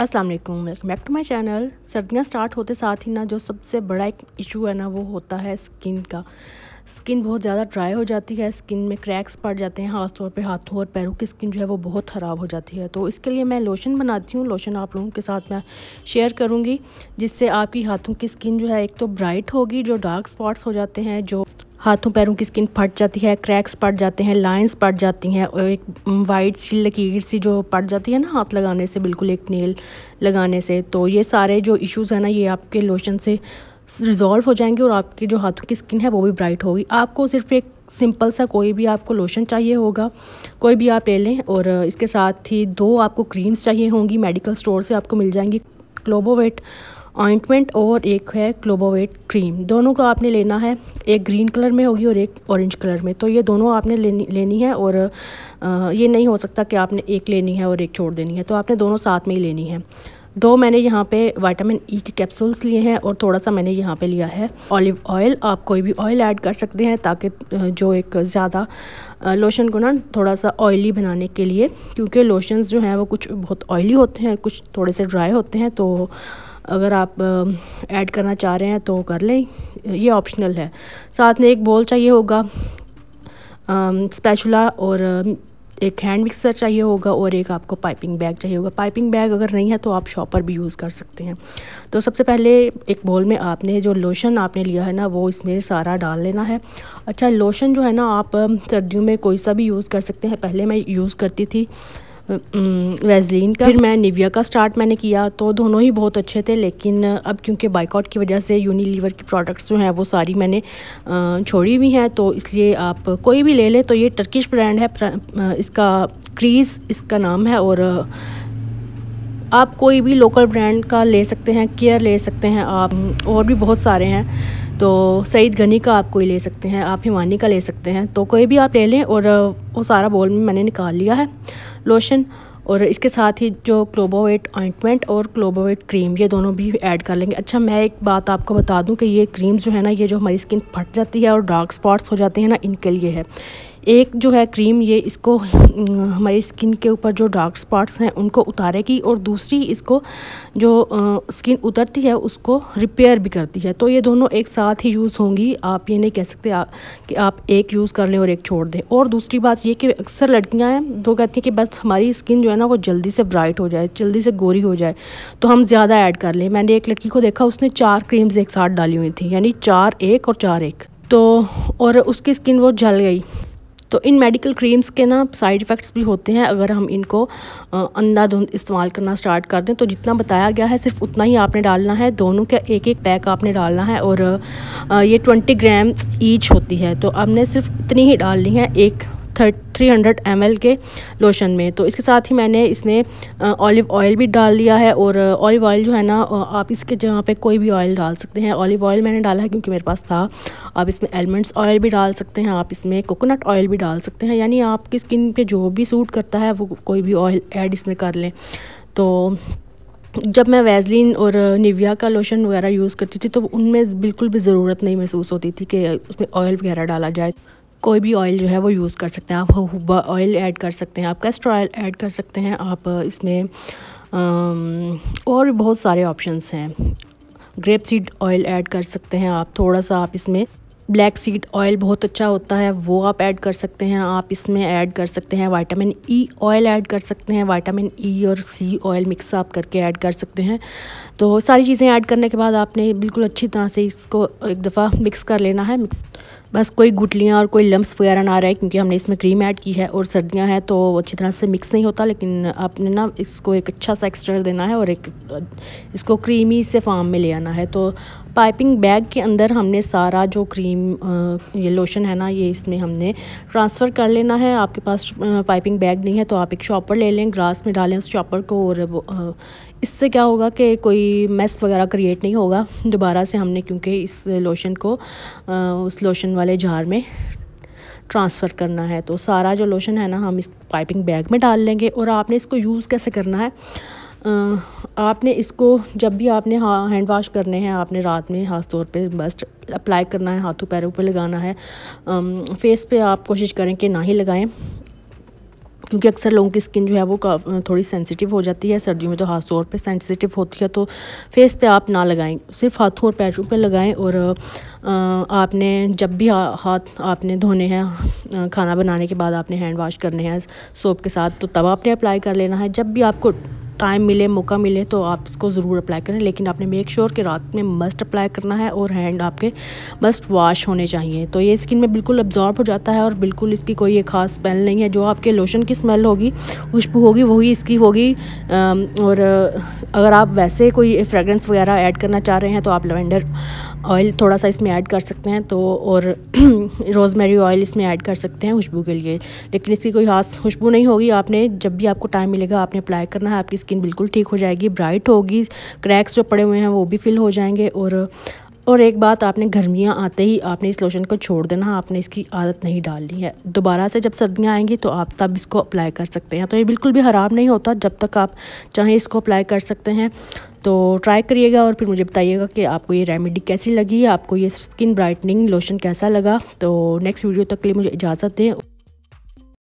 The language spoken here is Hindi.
अस्सलाम वालेकुम, welcome back to my channel. सर्दियाँ स्टार्ट होते साथ ही ना जो सबसे बड़ा एक इशू है ना वो होता है स्किन का। स्किन बहुत ज़्यादा ड्राई हो जाती है, स्किन में क्रैक्स पड़ जाते हैं, खासतौर पे हाथों और पैरों की स्किन जो है वो बहुत ख़राब हो जाती है। तो इसके लिए मैं लोशन बनाती हूँ, लोशन आप लोगों के साथ मैं शेयर करूँगी जिससे आपकी हाथों की स्किन जो है एक तो ब्राइट होगी, जो डार्क स्पॉट्स हो जाते हैं, जो हाथों पैरों की स्किन फट जाती है, क्रैक्स पड़ जाते हैं, लाइंस पड़ जाती हैं और एक वाइट सी लकीर सी जो पड़ जाती है ना हाथ लगाने से, बिल्कुल एक नेल लगाने से। तो ये सारे जो इश्यूज़ हैं ना ये आपके लोशन से रिजॉल्व हो जाएंगे और आपके जो हाथों की स्किन है वो भी ब्राइट होगी। आपको सिर्फ एक सिंपल सा कोई भी आपको लोशन चाहिए होगा, कोई भी आप ले लें, और इसके साथ ही दो आपको क्रीम्स चाहिए होंगी, मेडिकल स्टोर से आपको मिल जाएंगी। क्लोबोवेट ऑइंटमेंट और एक है क्लोबोवेट क्रीम, दोनों को आपने लेना है। एक ग्रीन कलर में होगी और एक ऑरेंज कलर में, तो ये दोनों आपने लेनी है। और ये नहीं हो सकता कि आपने एक लेनी है और एक छोड़ देनी है, तो आपने दोनों साथ में ही लेनी है। दो मैंने यहाँ पे विटामिन ई के कैप्सूल्स लिए हैं और थोड़ा सा मैंने यहाँ पे लिया है ऑलिव ऑयल। आप कोई भी ऑयल ऐड कर सकते हैं ताकि जो एक ज़्यादा लोशन को ना थोड़ा सा ऑयली बनाने के लिए, क्योंकि लोशंस जो हैं वो कुछ बहुत ऑयली होते हैं, कुछ थोड़े से ड्राई होते हैं। तो अगर आप ऐड करना चाह रहे हैं तो कर लें, ये ऑप्शनल है। साथ में एक बॉल चाहिए होगा, स्पैचुला, और एक हैंड मिक्सर चाहिए होगा, और एक आपको पाइपिंग बैग चाहिए होगा। पाइपिंग बैग अगर नहीं है तो आप शॉपर भी यूज़ कर सकते हैं। तो सबसे पहले एक बॉल में आपने जो लोशन आपने लिया है ना वो इसमें सारा डाल लेना है। अच्छा, लोशन जो है ना आप सर्दियों में कोई सा भी यूज़ कर सकते हैं। पहले मैं यूज़ करती थी वैसलीन का, फिर मैं निविया का स्टार्ट मैंने किया, तो दोनों ही बहुत अच्छे थे। लेकिन अब क्योंकि बाइकआउट की वजह से यूनिलीवर की प्रोडक्ट्स जो हैं वो सारी मैंने छोड़ी हुई हैं, तो इसलिए आप कोई भी ले लें। तो ये टर्किश ब्रांड है, इसका क्रीज़ इसका नाम है, और आप कोई भी लोकल ब्रांड का ले सकते हैं, केयर ले सकते हैं आप, और भी बहुत सारे हैं। तो सईद गनी का आप कोई ले सकते हैं, आप हिमानी का ले सकते हैं, तो कोई भी आप ले लें। और वो सारा बोल में मैंने निकाल लिया है लोशन, और इसके साथ ही जो क्लोबोवेट ऑइंटमेंट और क्लोबोवेट क्रीम ये दोनों भी ऐड कर लेंगे। अच्छा, मैं एक बात आपको बता दूं कि ये क्रीम्स जो है ना, ये जो हमारी स्किन फट जाती है और डार्क स्पॉट्स हो जाते हैं ना, इनके लिए है। एक जो है क्रीम, ये इसको हमारी स्किन के ऊपर जो डार्क स्पॉट्स हैं उनको उतारेगी, और दूसरी इसको जो स्किन उतरती है उसको रिपेयर भी करती है। तो ये दोनों एक साथ ही यूज़ होंगी, आप ये नहीं कह सकते कि आप एक यूज़ कर लें और एक छोड़ दें। और दूसरी बात ये कि अक्सर लड़कियां हैं जो कहती हैं कि बस हमारी स्किन जो है ना वो जल्दी से ब्राइट हो जाए, जल्दी से गोरी हो जाए, तो हम ज़्यादा ऐड कर लें। मैंने एक लड़की को देखा, उसने 4 क्रीम्स एक साथ डाली हुई थी, यानी 4 एक और 4 एक, तो और उसकी स्किन वो जल गई। तो इन मेडिकल क्रीम्स के ना साइड इफ़ेक्ट्स भी होते हैं। अगर हम इनको अंधाधुंध इस्तेमाल करना स्टार्ट कर दें, तो जितना बताया गया है सिर्फ उतना ही आपने डालना है, दोनों का एक एक पैक आपने डालना है, और ये 20 ग्राम ईच होती है। तो आपने सिर्फ इतनी ही डालनी है एक 300 ml के लोशन में। तो इसके साथ ही मैंने इसमें ऑलिव ऑयल भी डाल दिया है, और ऑलिव ऑयल जो है ना आप इसके जगह पे कोई भी ऑयल डाल सकते हैं। ऑलिव ऑयल मैंने डाला है क्योंकि मेरे पास था। आप इसमें एलमंड्स ऑयल भी डाल सकते हैं, आप इसमें कोकोनट ऑयल भी डाल सकते हैं, यानी आपकी स्किन पे जो भी सूट करता है वो कोई भी ऑयल ऐड इसमें कर लें। तो जब मैं वैसलीन और निविया का लोशन वगैरह यूज़ करती थी तो उनमें बिल्कुल भी ज़रूरत नहीं महसूस होती थी कि उसमें ऑयल वगैरह डाला जाए। कोई भी ऑयल जो है वो यूज़ कर सकते हैं आप, हुब्बा ऑयल ऐड कर सकते हैं, आप कैस्टर ऑयल ऐड कर सकते हैं, आप इसमें और भी बहुत सारे ऑप्शंस हैं। ग्रेप सीड ऑयल ऐड कर सकते हैं आप, थोड़ा सा आप इसमें ब्लैक सीड ऑयल बहुत अच्छा होता है वो आप ऐड कर सकते हैं। आप इसमें ऐड कर सकते हैं विटामिन ई ऑयल ऐड कर सकते हैं, विटामिन ई और सी ऑयल मिक्स आप करके ऐड कर सकते हैं। तो सारी चीज़ें ऐड करने के बाद आपने बिल्कुल अच्छी तरह से इसको एक दफ़ा मिक्स कर लेना है, बस कोई गुठलियाँ और कोई लम्ब्स वगैरह ना रहे, क्योंकि हमने इसमें क्रीम ऐड की है और सर्दियाँ हैं तो अच्छी तरह से मिक्स नहीं होता। लेकिन आपने ना इसको एक अच्छा सा एक्सटेरियर देना है और एक इसको क्रीमी से फॉर्म में ले आना है। तो पाइपिंग बैग के अंदर हमने सारा जो क्रीम ये लोशन है ना ये इसमें हमने ट्रांसफ़र कर लेना है। आपके पास पाइपिंग बैग नहीं है तो आप एक शॉपर ले लें, ग्रास में डालें उस शॉपर को, और इससे क्या होगा कि कोई मेस वगैरह क्रिएट नहीं होगा दोबारा से। हमने क्योंकि इस लोशन को उस लोशन वाले जार में ट्रांसफ़र करना है, तो सारा जो लोशन है ना हम इस पाइपिंग बैग में डाल लेंगे। और आपने इसको यूज़ कैसे करना है, आपने इसको जब भी आपने हैंड वाश करने हैं, आपने रात में खास तौर पे बस अप्लाई करना है, हाथों पैरों पे लगाना है, फेस पे आप कोशिश करें कि ना ही लगाएं। क्योंकि अक्सर लोगों की स्किन जो है वो थोड़ी सेंसिटिव हो जाती है, सर्दियों में तो खास तौर पे सेंसिटिव होती है। तो फेस पे आप ना लगाएं, सिर्फ हाथों और पैरों पे लगाएं। और आपने जब भी हाथ आपने धोने हैं, खाना बनाने के बाद आपने हैंड वॉश करने हैं सोप के साथ, तो तब आपने अप्लाई कर लेना है। जब भी आपको टाइम मिले, मौका मिले, तो आप इसको ज़रूर अप्लाई करें, लेकिन आपने मेक श्योर कि रात में मस्ट अप्लाई करना है और हैंड आपके मस्ट वॉश होने चाहिए। तो ये स्किन में बिल्कुल अब्जॉर्ब हो जाता है और बिल्कुल इसकी कोई ये ख़ास स्मेल नहीं है। जो आपके लोशन की स्मेल होगी, खुशबू होगी, वही इसकी होगी। और अगर आप वैसे कोई फ्रेगरेंस वगैरह ऐड करना चाह रहे हैं तो आप लवेंडर ऑयल थोड़ा सा इसमें ऐड कर सकते हैं, तो और रोज़मेरी ऑयल इसमें ऐड कर सकते हैं खुशबू के लिए, लेकिन इसकी कोई खास खुशबू नहीं होगी। आपने जब भी आपको टाइम मिलेगा आपने अप्लाई करना है। आपकी स्किन बिल्कुल ठीक हो जाएगी, ब्राइट होगी, क्रैक्स जो पड़े हुए हैं वो भी फिल हो जाएंगे। और एक बात, आपने गर्मियाँ आते ही आपने इस लोशन को छोड़ देना है, आपने इसकी आदत नहीं डालनी है। दोबारा से जब सर्दियाँ आएंगी तो आप तब इसको अप्लाई कर सकते हैं। तो ये बिल्कुल भी ख़राब नहीं होता, जब तक आप चाहें इसको अप्लाई कर सकते हैं। तो ट्राई करिएगा और फिर मुझे बताइएगा कि आपको ये रेमेडी कैसी लगी, आपको ये स्किन ब्राइटनिंग लोशन कैसा लगा। तो नेक्स्ट वीडियो तक के लिए मुझे इजाज़त दें।